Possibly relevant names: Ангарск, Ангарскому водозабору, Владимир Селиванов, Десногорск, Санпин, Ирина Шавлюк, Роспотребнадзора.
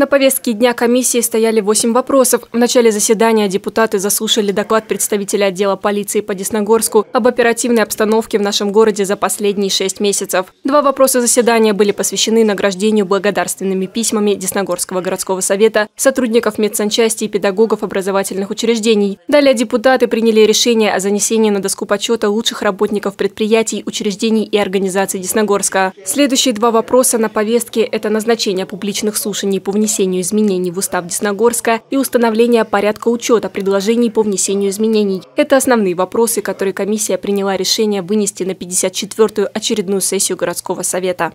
На повестке дня комиссии стояли 8 вопросов. В начале заседания депутаты заслушали доклад представителя отдела полиции по Десногорску об оперативной обстановке в нашем городе за последние 6 месяцев. 2 вопроса заседания были посвящены награждению благодарственными письмами Десногорского городского совета, сотрудников медсанчасти и педагогов образовательных учреждений. Далее депутаты приняли решение о занесении на доску почета лучших работников предприятий, учреждений и организаций Десногорска. Следующие 2 вопроса на повестке – это назначение публичных слушаний по внесению изменений в устав Десногорска и установление порядка учета предложений по внесению изменений. Это основные вопросы, которые комиссия приняла решение вынести на 54-ю очередную сессию городского совета.